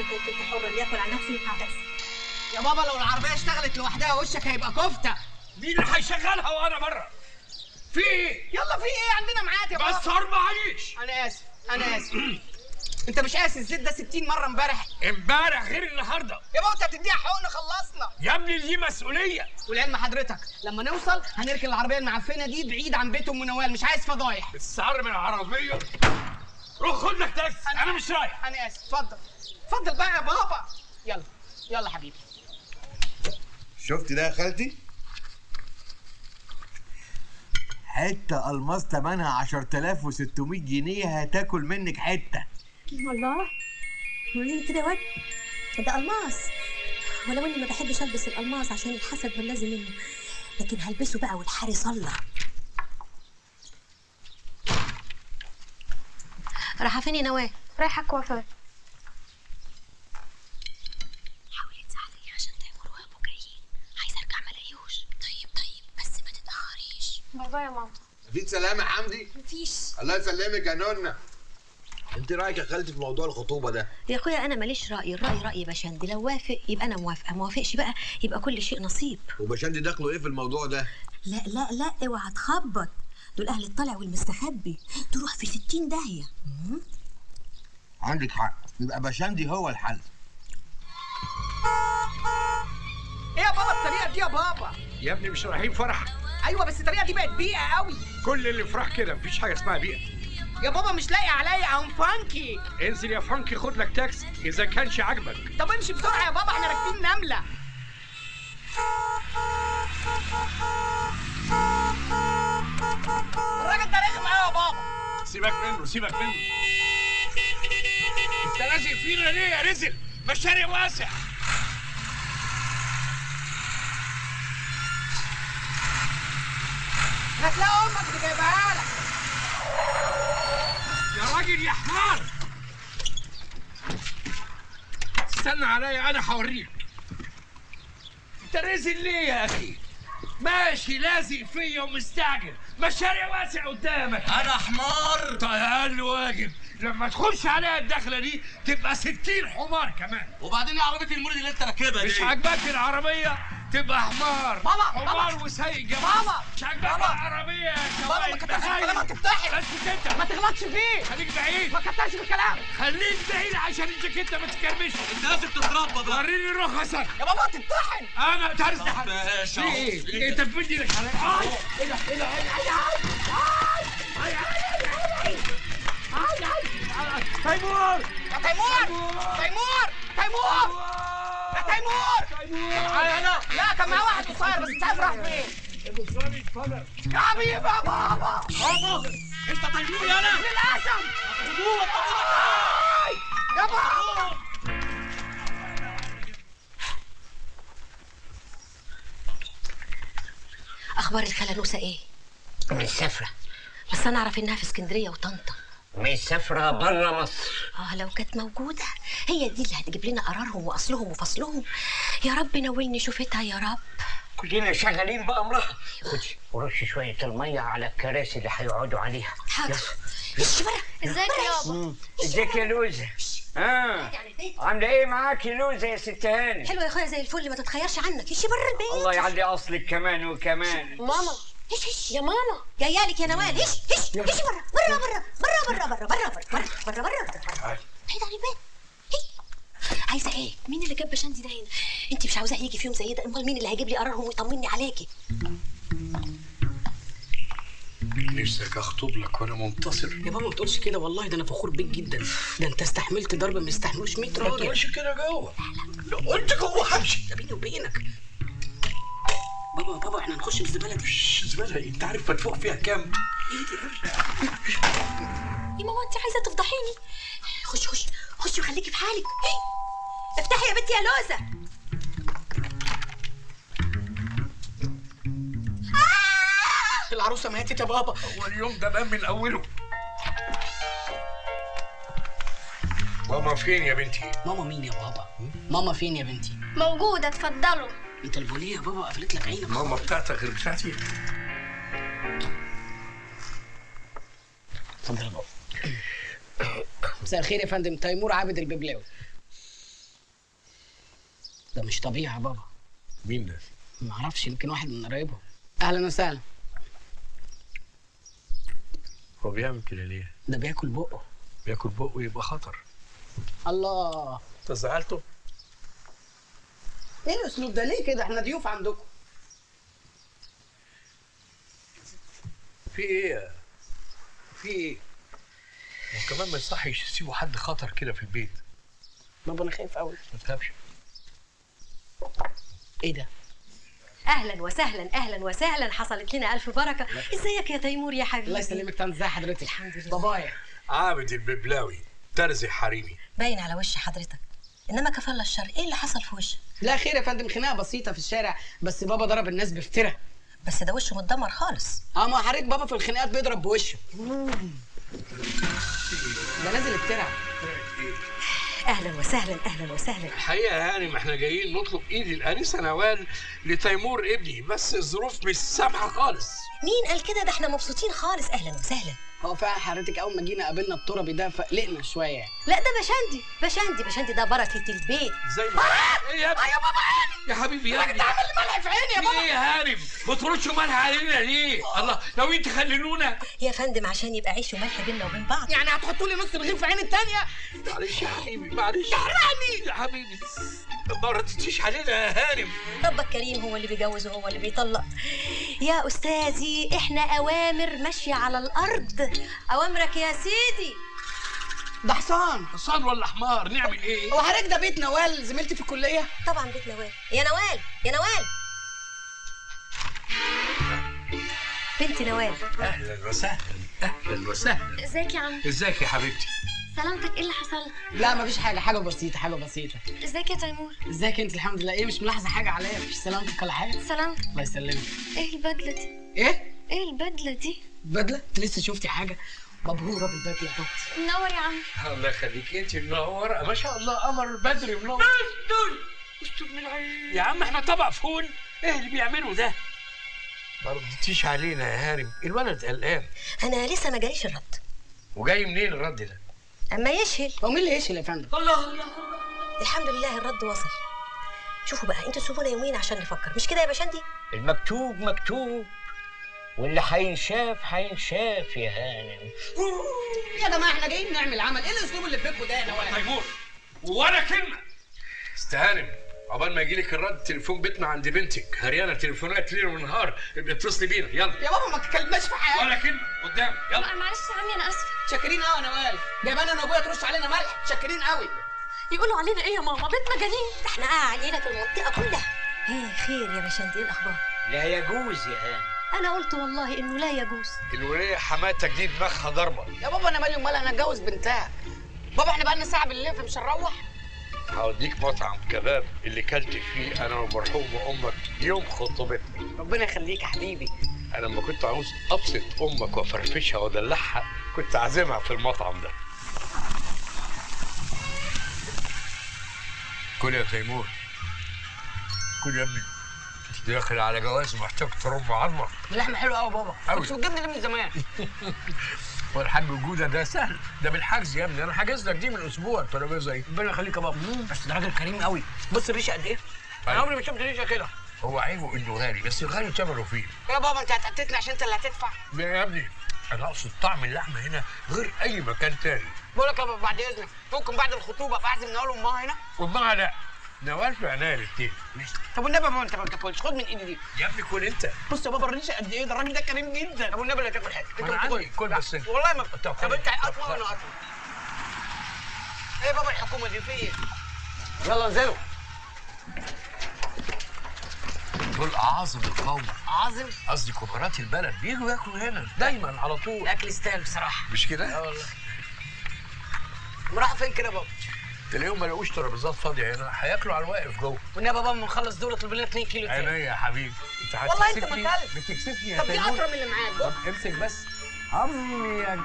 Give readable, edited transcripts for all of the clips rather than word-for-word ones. انت حر ليأكل عن نفسه اللي بتاع نفسه. يا بابا لو العربيه اشتغلت لوحدها وشك هيبقى كفته. مين اللي هيشغلها وانا بره؟ في ايه؟ يلا في ايه؟ عندنا ميعاد يا بابا. بس هرب معلش. انا اسف. انت مش قاسي الزيت ده 60 مره امبارح غير النهارده يا بابا. انت بتديها حقوقنا. خلصنا يا ابني، دي مسؤوليه. والعلم حضرتك لما نوصل هنركن العربيه المعفنه دي بعيد عن بيت ام نوال، مش عايز فضايح. السعر من العربيه. روح خد لك تاكسي. أنا مش رايح. انا اسف. اتفضل بقى يا بابا. يلا حبيبي. شفت ده يا خالتي؟ حته الماس تمنها 10600 جنيه هتاكل منك حته. والله وريني كده يا واد، ده الماس. ولو اني ما بحبش البس الالماس عشان الحسد واللازم منه، لكن هلبسه بقى والحاري صلى. رايحه فين يا نواه؟ رايحه الكوافير. حاولي تساعديني عشان تامر وابو جايين، عايزه ارجع ما الاقيهوش. طيب بس ما تتاخريش. باي يا ماما. مفيش سلامه يا حمدي. مفيش. الله يسلمك يا نونا. انت رايك يا خالتي في موضوع الخطوبه ده؟ يا اخويا انا ماليش راي، الراي راي بشندي. لو وافق يبقى انا موافقه، ما وافقش بقى يبقى كل شيء نصيب. وبشندي دخله ايه في الموضوع ده؟ لا لا لا اوعى تخبط، دول اهل الطالع والمستخبي، تروح في 60 داهيه. عندك حق، يبقى بشندي هو الحل. ايه يا بابا الطريقه دي يا بابا؟ يا ابني مش رايحين فرح؟ ايوه بس الطريقه دي بقت بيئه قوي. كل اللي فرح كده، مفيش حاجه اسمها بيئه. يا بابا مش لاقي عليا اهو فانكي. انزل يا فانكي خد لك تاكسي اذا كانش عاجبك. طب امشي بسرعه يا بابا، احنا راكبين نمله. الراجل ده رخم قوي يا بابا. سيبك منه. انت لازق فينا ليه يا رزق؟ ما الشارع واسع. هتلاقي امك اللي جايبها لك يا راجل يا حمار. استنى عليا انا هوريك. انت رازق ليه يا اخي؟ ماشي لازق فيا ومستعجل، ما الشارع واسع قدامك. انا حمار؟ طيب اقل واجب لما تخش عليا الدخله دي تبقى 60 حمار كمان. وبعدين يا عربيه المولد اللي انت راكبها دي مش عاجباك العربيه تبقى حمار. حمار وسايق جنبك. مش عاجباك العربيه يا شباب. ما تكترش في كلامك، افتحي ما تغلطش فيه. خليك بعيد، ما تكترش في الكلام، خليك بعيد عشان الجاكيته ما تتكرمش. انت لازم تتربى. وريني رخصك يا بابا. تتطحن. انا ترزحك. ايه انت بتدي لك عليا؟ تيمور تيمور انا. لا كان معاه واحد قصير بس مش عارف راح فين. يا حبيبي يا بابا انت تيمور يا انا للاسف. يا بابا اخبار الخالة نوسة ايه؟ مش سافرة، بس انا اعرف انها في اسكندرية وطنطا. مش سافرة بره مصر. لو كانت موجودة هي دي اللي هتجيب لنا قرارهم واصلهم وفصلهم. يا رب ناولني شوفتها يا رب. كلنا شغالين بأمرها. خدي ورشي شوية المية على الكراسي اللي هيقعدوا عليها. حاضر. ازيك يا بابا؟ ازيك يا لوزة؟ عاملة ايه معاكي لوزة يا ست هاني؟ حلوة يا اخويا زي الفل، ما تتخيرش عنك. ايش بره البيت. الله يعلي اصلك كمان وكمان. ماما يا ماما جايه لك يا نوال. ايش بره. بعيد عن البيت. عايزه ايه؟ مين اللي جاب بشندي ده هنا؟ انت مش عاوزاه يجي في يوم زي ده، امال مين اللي هيجيب لي قرارهم ويطمني عليكي؟ نفسك اخطب لك وانا منتصر. يا بابا ما تقولش كده، والله ده انا فخور بيك جدا. ده انت استحملت ضرب ما يستحملوش 100 راجل. ما تقولش كده جوه. لا قلت جوه همشي. ده بيني وبينك. بابا احنا هنخش بالزباله دي. الزباله انت عارف مدفوع فيها كام؟ يا ماما انت عايزه تفضحيني. خشي وخليكي في حالك. افتحي يا بنتي يا لوزه. العروسه ماتت يا بابا. اول يوم ده بان من اوله. ماما فين يا بنتي؟ ماما مين يا بابا؟ ماما فين يا بنتي؟ موجوده اتفضلوا. انت البوليه يا بابا قفلت لك عينك. ماما بتاعتك غير بتاعتي. اتفضل يا بابا. مساء الخير يا فندم. تيمور عابد الببلاوي. ده مش طبيعي يا بابا. مين ده؟ ما اعرفش، يمكن واحد من قرايبهم. اهلا وسهلا. هو بيعمل كده ليه؟ ده بياكل بقه. بياكل بقه يبقى خطر. الله، انت زعلته؟ ايه الاسلوب ده ليه كده؟ احنا ضيوف عندكم. في ايه؟ في ايه؟ وكمان ما يصحش يسيبوا حد خطر كده في البيت. بابا انا خايف قوي. ما تخافش. ايه ده؟ اهلا وسهلا، اهلا وسهلا، حصلت لنا الف بركه. ازيك يا تيمور يا حبيبي؟ الله يسلمك طنط، ازي حضرتك؟ الحمد لله. بابايا عابد الببلاوي ترزي حريمي. باين على وش حضرتك، انما كفالة الشر. ايه اللي حصل في وشك؟ لا خير يا فندم، خناقه بسيطه في الشارع بس. بابا ضرب الناس بفتره. بس ده وشه متدمر خالص. ما حضرتك بابا في الخناقات بيضرب بوشه. ده نازل افترع. اهلا وسهلا، اهلا وسهلا. الحقيقه يعني ما احنا جايين نطلب ايد الانسه نوال لتيمور ابني، بس الظروف مش سامحه خالص. مين قال كده؟ ده احنا مبسوطين خالص. اهلا وسهلا. هو فعلا حضرتك اول ما جينا قابلنا التربي ده فقلقنا شويه. لا ده بشندي، بشندي ده بركه البيت. زي ما ايه يا بابا؟ يا حبيبي يا ابني عامل ملعب في عيني يا بابا. ايه يا هارب؟ ما تردش ملح علينا ليه؟ الله، لو انت خللونا يا فندم عشان يبقى عيش وملح بيننا وبين بعض. يعني هتحطوا لي نص رغيف في عين الثانيه؟ معلش يا حبيبي، معلش. تحرقني يا حبيبي، ما ردتيش علينا يا هارب. ربك كريم، هو اللي بيجوز وهو اللي بيطلق. يا استاذي احنا اوامر ماشيه على الارض. اوامرك يا سيدي. ده حصان. حصان ولا حمار؟ نعمل ايه؟ هو حضرتك ده بيت نوال زميلتي في الكليه؟ طبعا بيت نوال. يا نوال، يا نوال، بنت نوال. اهلا وسهلا، اهلا وسهلا. ازيك يا عم؟ ازيك يا حبيبتي؟ سلامتك. ايه اللي حصل؟ لا مفيش حاجه، حاجه بسيطه، حاجه بسيطه. ازيك يا تيمور؟ ازيك انت؟ الحمد لله. ايه مش ملاحظه حاجه عليا؟ مفيش سلامتك ولا حاجه؟ سلامتك. الله يسلمك. ايه البدله دي؟ ايه؟ ايه البدله دي؟ بدله؟ لسه شفتي حاجه؟ مبهوره بالبدله بتاعتك. منور يا عم. الله يخليك، انت منوره ما شاء الله. قمر بدري منور. دول استر من العين يا عم، احنا طبق فول. ايه اللي بيعملوا ده؟ ما ردتيش علينا يا هارم، الولد قلقان. انا لسه ما جاليش الرد. وجاي منين الرد ده؟ اما يشهل. هو مين اللي يشهل يا فندم؟ الله الله. الحمد لله الرد وصل. شوفوا بقى، انتوا سيبونا يومين عشان نفكر، مش كده يا باشندي؟ المكتوب مكتوب واللي هينشاف هينشاف يا هانم. يا جماعه احنا جايين نعمل عمل، ايه الاسلوب اللي في بيتكم ده؟ انا ولا تيمور ولا كلمه. استهانم عقبال ما يجيلك الرد. تليفون بيتنا عند بنتك هريانه تليفونات ليل ونهار، بتتصلي بينا. يلا يا بابا ما تتكلمش في حياتك ولا كلمه قدام. يلا معلش يا عمي انا اسفه. متشكرين قوي يا نوال، جايبانا انا وابويا ترش علينا ملح. متشكرين قوي. يقولوا علينا ايه يا ماما؟ بيت مجانين، ده احنا علينا في المنطقه كلها. ايه خير يا باشا؟ انت ايه الاخبار؟ لا يجوز يا هانم. أنا قلت والله إنه لا يجوز. الولية حماتك دي دماغها ضربة. يا بابا أنا مالي ومالها، أنا أتجوز بنتها. بابا إحنا بقالنا ساعة بالليل مش هنروح. هوديك مطعم كباب اللي كلت فيه أنا والمرحوم وأمك يوم خطوبتنا. ربنا يخليك يا حبيبي. أنا لما كنت عاوز أبسط أمك وأفرفشها وأدلعها كنت عازمها في المطعم ده. كل يا تيمور، كل يا ابني. داخل على جواز محتاج ترم عظمك. اللحمه حلوه قوي يا بابا، كنت بتجيبني ليه من زمان؟ والحاج جوده ده سهل، ده بالحجز يا ابني، انا حاجز لك دي من اسبوع الترابيزه دي. ربنا يخليك يا بابا، بس ده راجل كريم قوي. بص الريشه قد ايه؟ انا عمري ما شفت ريشه كده. هو عيبه انه غالي، بس الغالي ثمنه فيه. يا بابا انت هتقتلني عشان انت اللي هتدفع. يا ابني انا اقصد طعم اللحمه هنا غير اي مكان تاني. بقول لك يا بابا بعد اذنك، ممكن بعد الخطوبه اعزم نقول امها هنا؟ امها لا، نوال في عينيا الاثنين. طب والنبي ما انت ما بتاكلش، خد من ايدي دي. يا ابني كل انت. بص يا بابا الريشه قد ايه؟ ده الراجل ده كريم جدا. طب والنبي لا تاكل حاجه. انت عندي كل بس انت. والله ما طب انت اطول ولا اطول؟ ايه بابا الحكومه دي في ايه؟ يلا انزلوا. دول اعاظم القوم. اعاظم؟ قصدي كبارات البلد، بيجوا ياكلوا هنا دايما على طول. الاكل يستاهل بصراحه. مش كده؟ اه والله. وراحوا فين كده يا بابا؟ تلاقيهم ما لقوش ترابيزات فاضيه هنا، هياكلوا على الواقف جوه. والنبي يا بابا ما نخلص دول اطلب لنا 2 كيلو تاني. عينيا يا حبيبي. انت والله انت مكلف. بتكسفني يا تيمور. طب دي اطرى من اللي معاك. طب امسك بس. عمي يا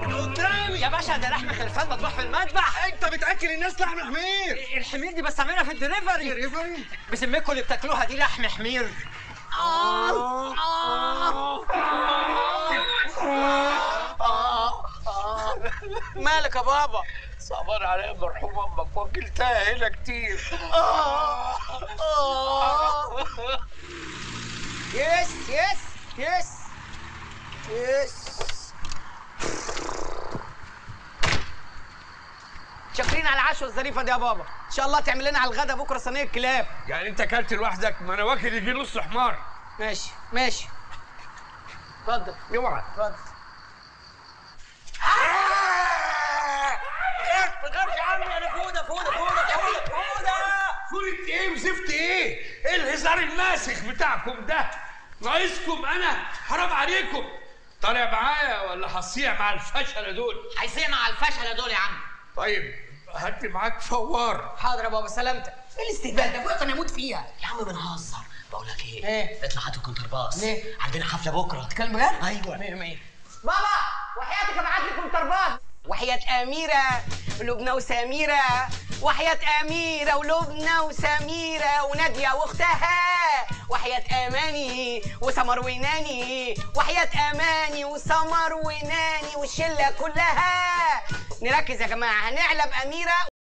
قدامي يا باشا، ده لحم خرفان مطبوخ في المذبح. انت بتاكل الناس لحم حمير. الحمير دي بستعملها في الدليفري. الدليفري بسميكوا اللي بتاكلوها دي لحم حمير. مالك يا بابا؟ صبر عليا مرحوم امك، وكلتها هنا كتير. يس يس يس يس. شاكرين على العشوه الظريفه دي يا بابا، ان شاء الله تعمل لنا على الغدا بكره صينيه كلاب. يعني انت اكلت لوحدك؟ ما انا واكل يجي نص حمار. ماشي ماشي، اتفضل. اوعى اتفضل. ما تخافش عني انا. فوده فوده فوده فوده فوده. فوده ايه وزفت ايه؟ ايه الهزار الماسخ بتاعكم ده؟ ناقصكم انا؟ حرام عليكم. طالع معايا ولا هصيع مع الفشله دول؟ هيصيع مع الفشله دول يا عم. طيب هات معاك فوار. حاضر يا بابا، سلامتك. ايه الاستهبال ده؟ وقت انا اموت فيها يا عم. بنهزر. بقول لك ايه؟ ايه؟ اطلع هات الكونترباص. ليه؟ عندنا حفله بكره. بتتكلم بجد؟ ايوه. 100 بابا وحياتك ابعت لي كونترباص. وحياة أميرة ولبنى وسميرة، وحياة أميرة ولبنى وسميرة ونادية وأختها، وحياة أماني وسمر وناني، وحياة أماني وسمر وناني والشلة كلها. نركز يا جماعة، هنعلب أميرة